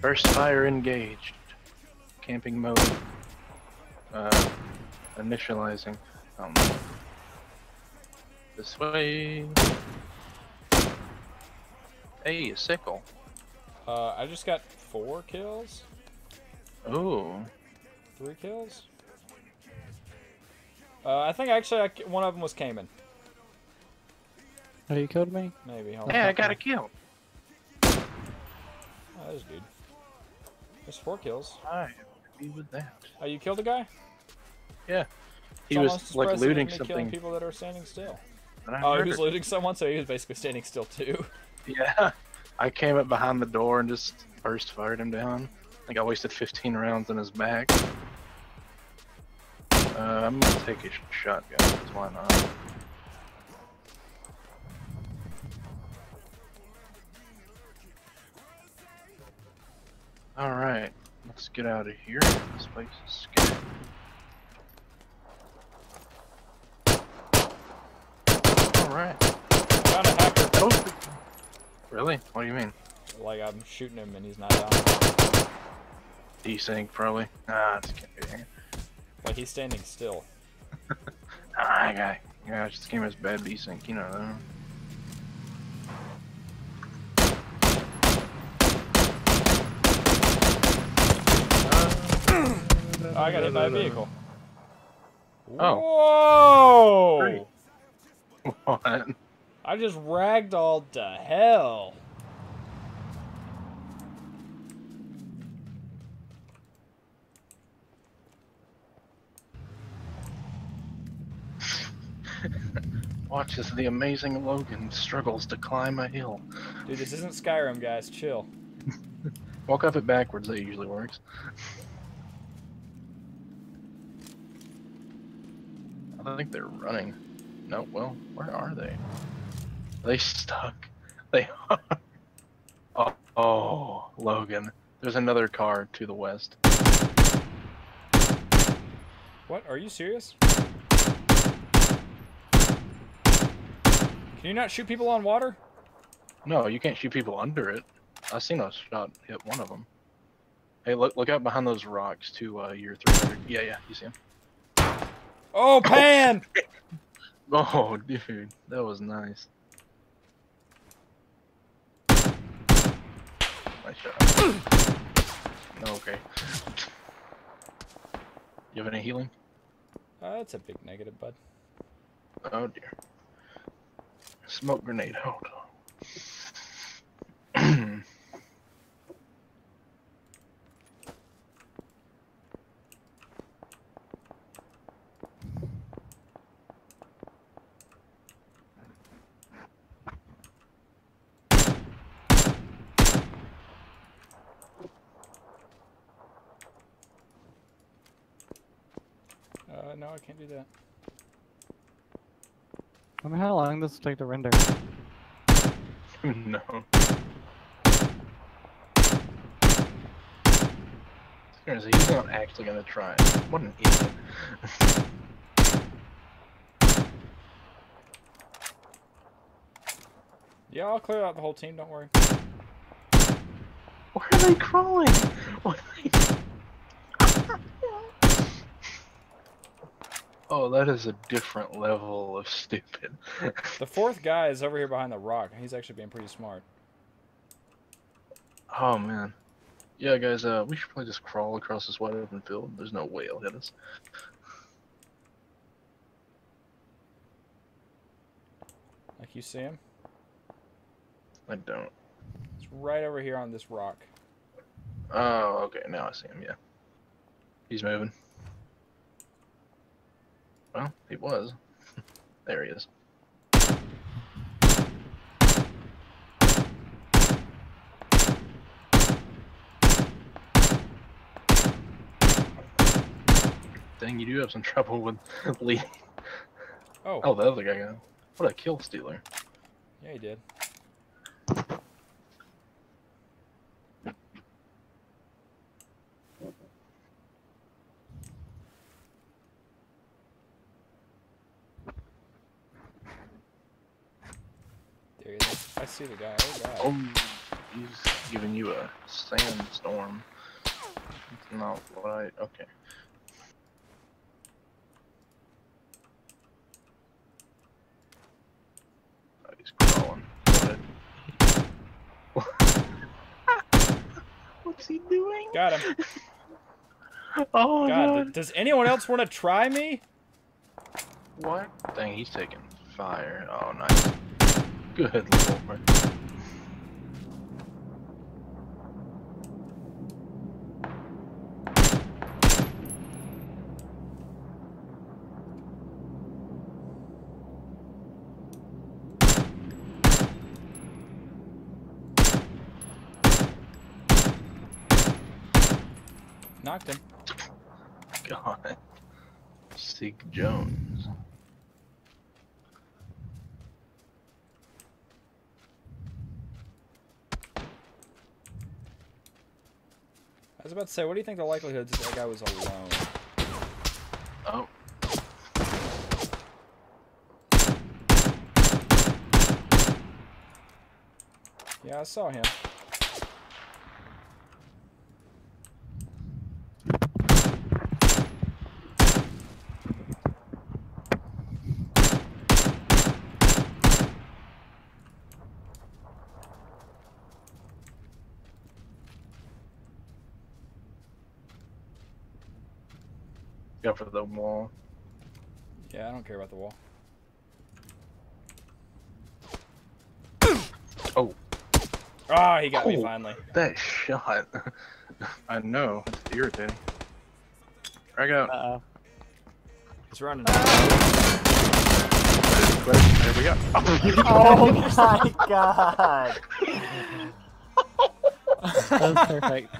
First fire engaged. Camping mode. Initializing. This way. Hey, a sickle. I just got 4 kills. Ooh. 3 kills? I think actually one of them was Cayman. Oh, you killed me? Maybe. Hey, I got a kill. Oh, that was good. There's 4 kills. I agree with that. Oh, you killed the guy? Yeah. He was like looting something. Killing people that are standing still. Oh, he was looting someone, so he was basically standing still too. Yeah. I came up behind the door and just burst fired him down. I think I wasted 15 rounds in his back. I'm gonna take a shotgun, because why not? Alright, let's get out of here. This place is scary. Alright. Found a hacker. Oh. Really? What do you mean? Like, I'm shooting him and he's not down. Desync, probably. Nah, it's kidding. Like, he's standing still. Ah, guy. Yeah, this game has bad desync, you know that. Oh, I got hit by a vehicle. Oh. Whoa! Great. What? I just ragdolled to hell. Watch as the amazing Logan struggles to climb a hill. Dude, this isn't Skyrim, guys. Chill. Walk up it backwards. That usually works. I think they're running. No, well, where are they? Are they stuck? They are. Oh, oh, Logan. There's another car to the west. What? Are you serious? Can you not shoot people on water? No, you can't shoot people under it. I seen a shot hit one of them. Hey, look out behind those rocks to your 300. Yeah, yeah, you see him. Oh, pan! Oh, dude, that was nice. Nice shot. Okay. You have any healing? That's a big negative, bud. Oh, dear. Smoke grenade, hold on. No, I can't do that. I mean, how long does it take to render? No. Seriously, he's not actually gonna try. What an idiot. Yeah, I'll clear out the whole team, don't worry. Where are they crawling? What are they doing? Oh, that is a different level of stupid. The 4th guy is over here behind the rock. He's actually being pretty smart. Oh, man. Yeah, guys, we should probably just crawl across this wide open field. There's no way it'll hit us. Like, you see him? I don't. It's right over here on this rock. Oh, okay. Now I see him, yeah. He's moving. Well, he was. There he is. Dang, you do have some trouble with leading. Oh. Oh, the other guy got him. What a kill stealer. Yeah, he did. I see the guy. Oh, God. Oh. He's giving you a sandstorm. That's not what I... Okay. Oh, he's crawling. What's he doing? Got him. Oh, God. No. Does anyone else want to try me? What? Dang, he's taking fire. Oh, nice. Good lord. Knocked him. God. Seek Jones. I was about to say, what do you think the likelihood that guy was alone? Oh. Yeah, I saw him. Go for the wall. Yeah, I don't care about the wall. Oh. Ah, oh, he got me finally. That shot. I know. It's irritating. There I go. Uh-oh. He's running. There we go. Oh, oh my God. That was perfect.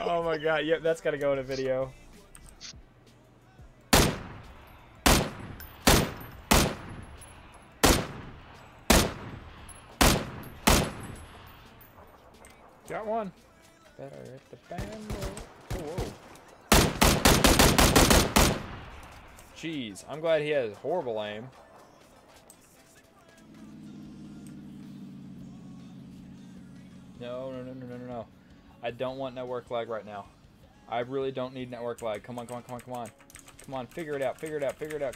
Oh my God, yep, that's gotta go in a video. Got one. Better hit the band. Oh, whoa. Jeez, I'm glad he has horrible aim. No. I don't want network lag right now. I really don't need network lag. Come on. Come on, figure it out.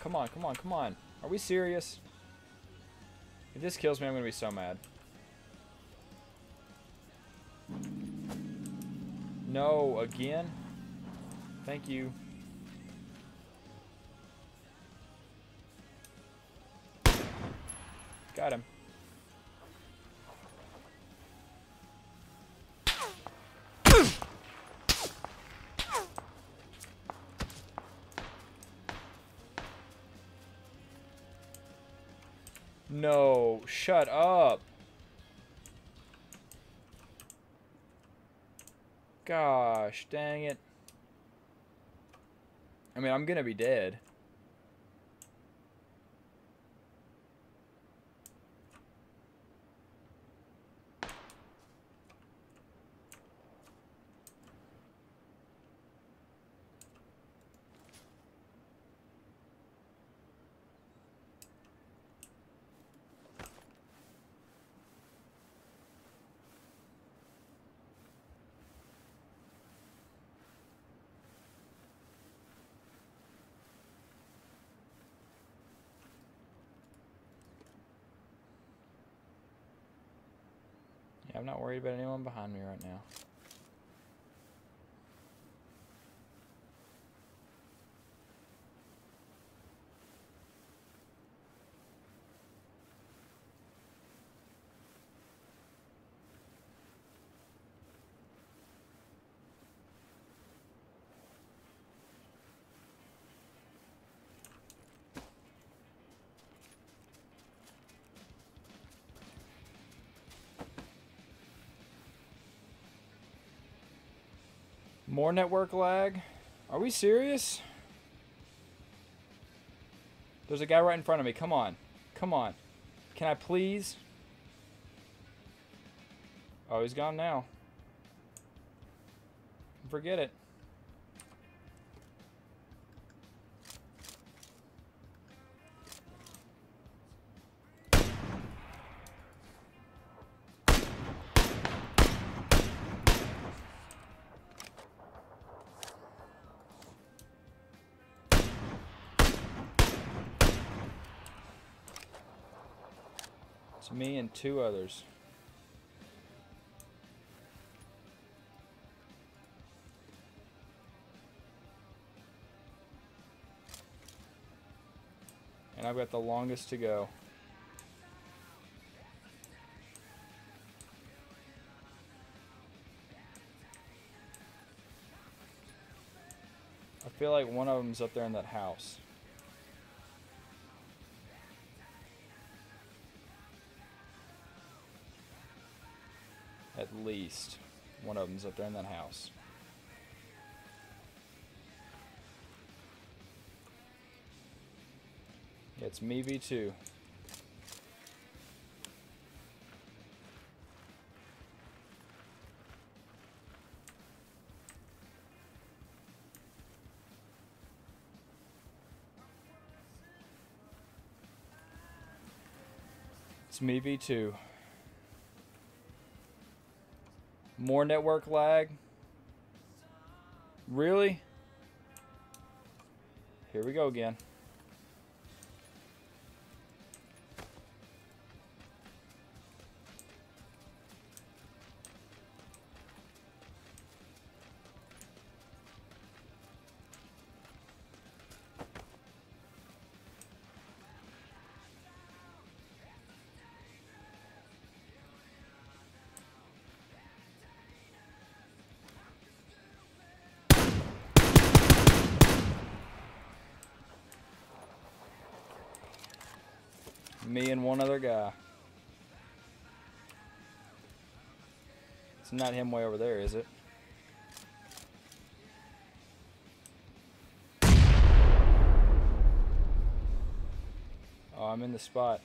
Come on. Are we serious? If this kills me, I'm going to be so mad. No, again? Thank you. Got him. No, shut up. Gosh, dang it. I mean, I'm gonna be dead. I'm not worried about anyone behind me right now. More network lag? Are we serious? There's a guy right in front of me. Come on. Can I please? Oh, he's gone now. Forget it. It's me and two others. And I've got the longest to go. I feel like one of them's up there in that house. At least one of them's up there in that house. It's me, V2. It's me, V2. More network lag? Really? Here we go again. Me and one other guy. It's not him way over there, is it? Oh, I'm in the spot.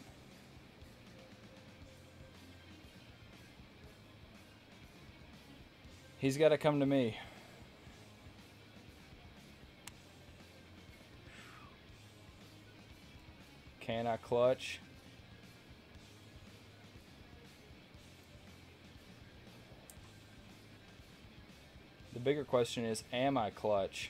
He's got to come to me. Can I clutch? The bigger question is, am I clutch?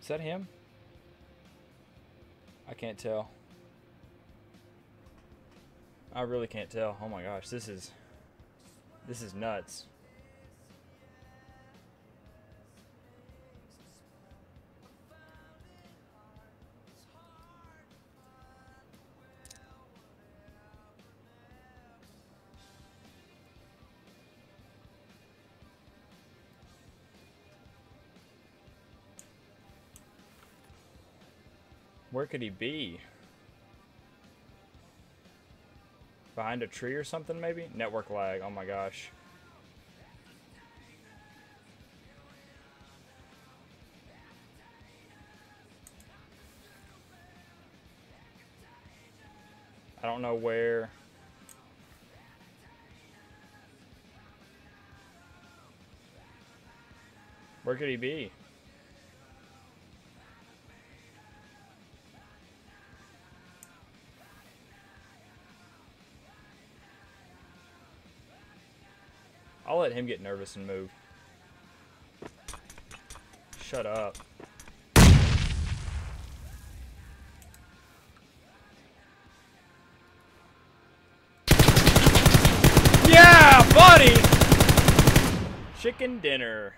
Is that him? I can't tell. I really can't tell. Oh my gosh, this is nuts. Where could he be? Behind a tree or something, maybe? Network lag, oh my gosh. I don't know where. Where could he be? I'll let him get nervous and move. Shut up. Yeah, buddy! Chicken dinner.